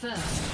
First love.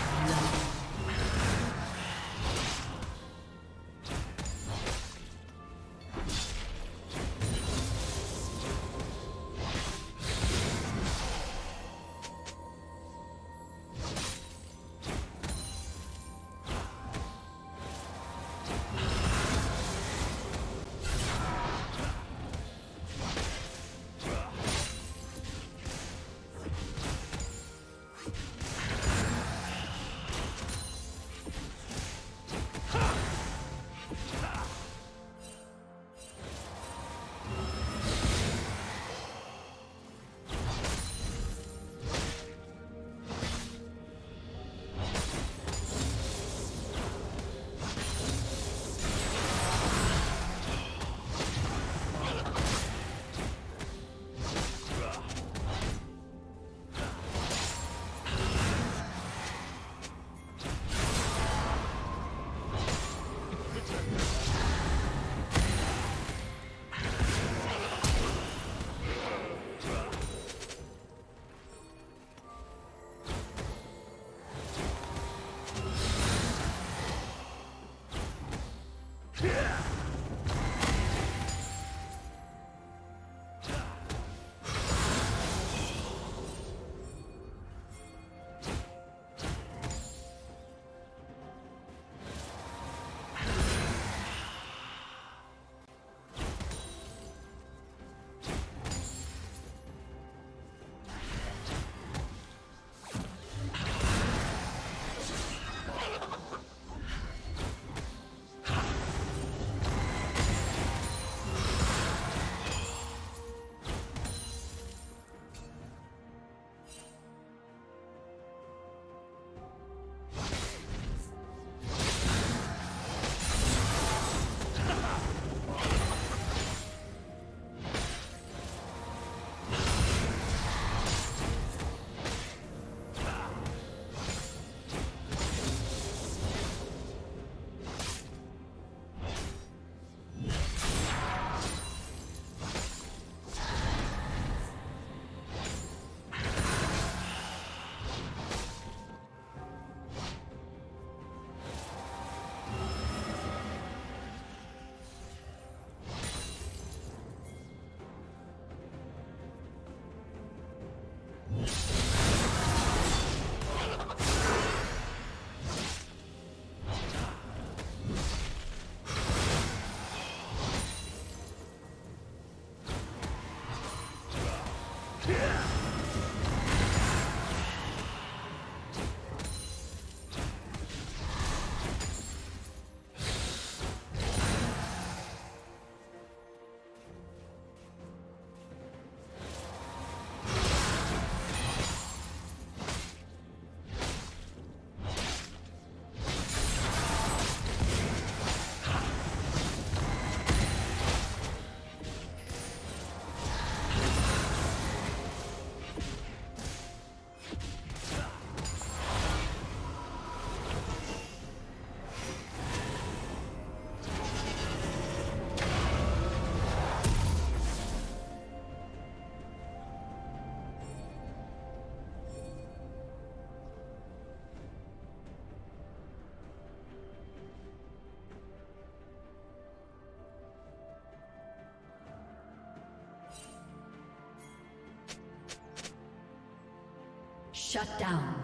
Shut down.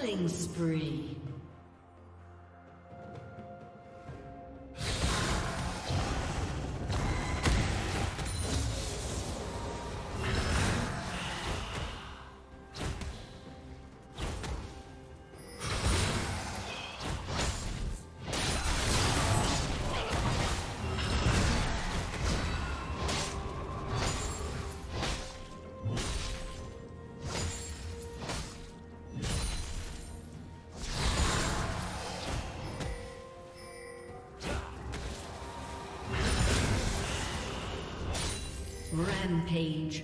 Killing spree. Rampage.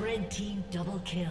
Red team double kill.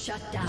Shut down.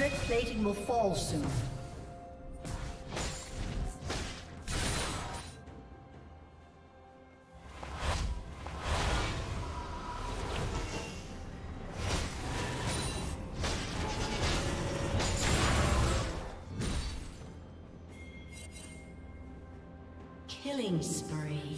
Turret plating will fall soon. Killing spree.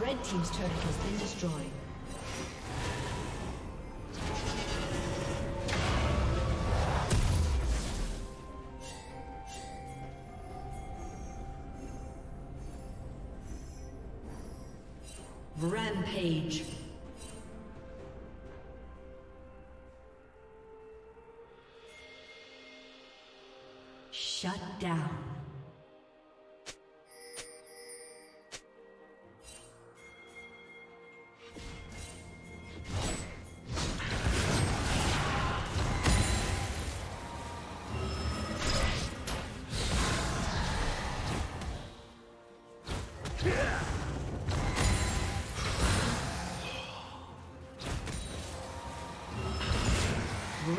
Red team's turret has been destroyed. Rampage. Shut down.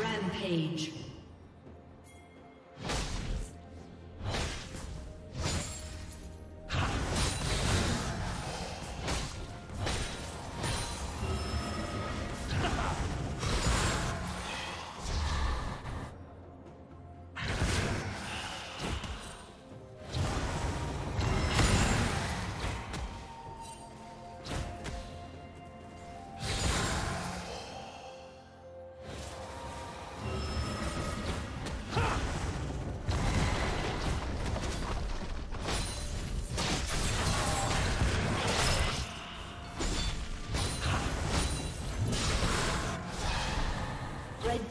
Rampage. Red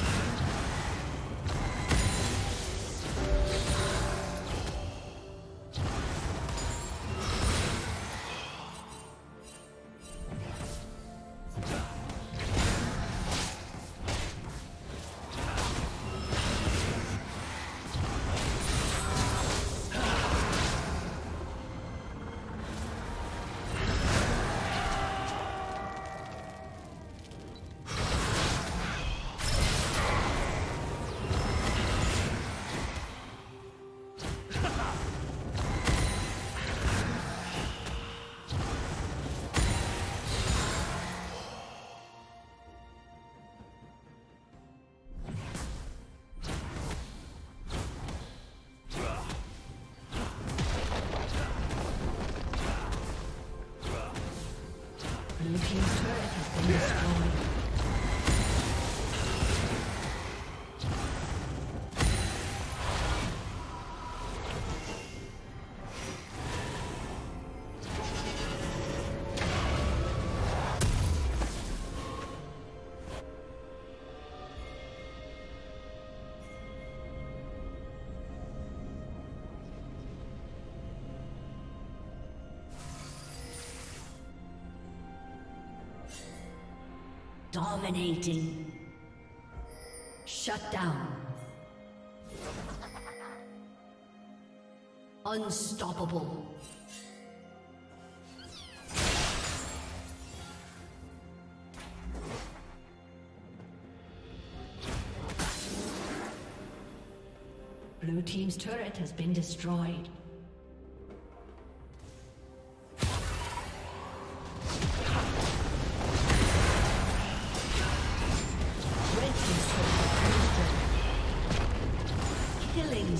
Blue team's turret has been destroyed. Dominating. Shut down. Unstoppable. Blue team's turret has been destroyed.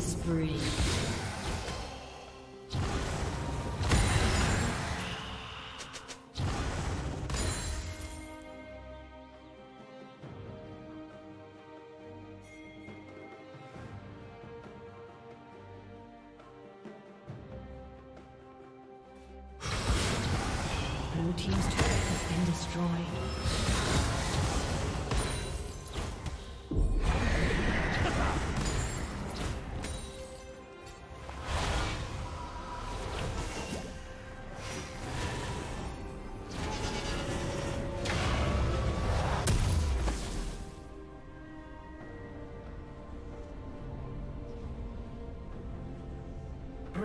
Spree. Blue team's turret has been destroyed.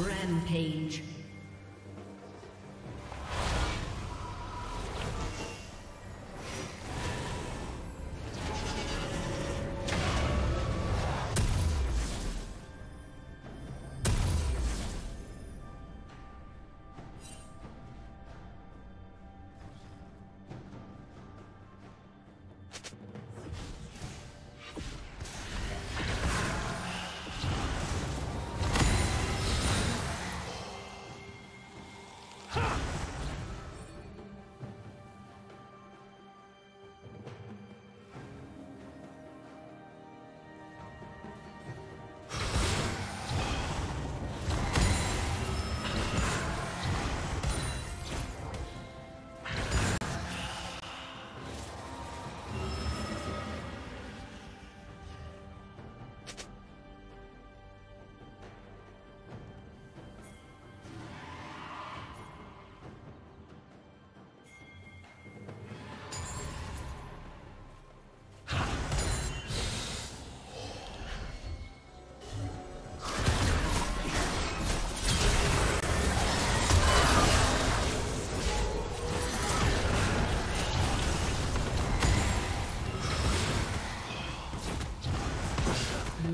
Rampage.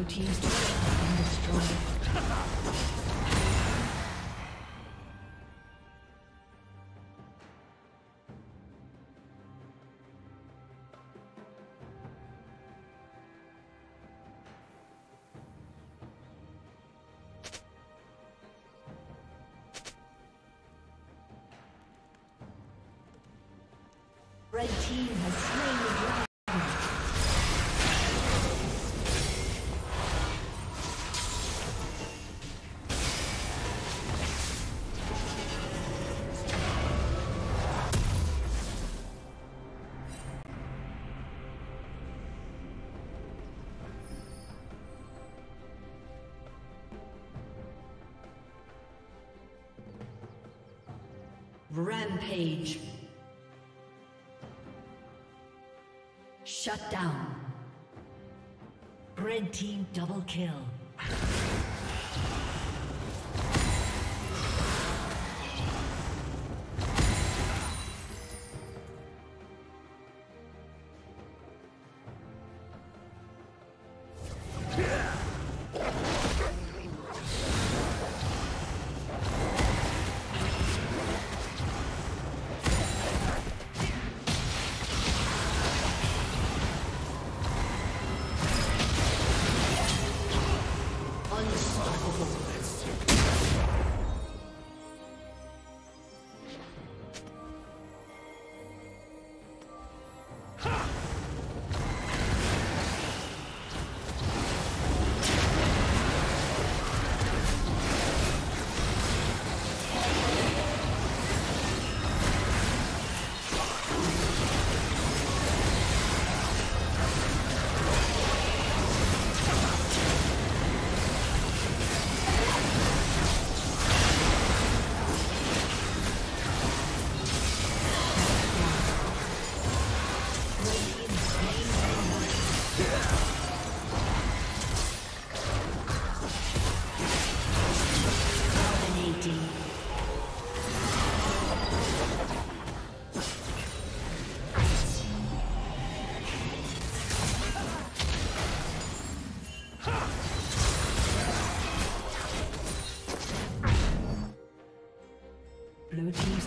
Teams and destroy. Red team has slain the dragon. Rampage. Shut down. Red team double kill. team's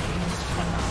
been destroyed.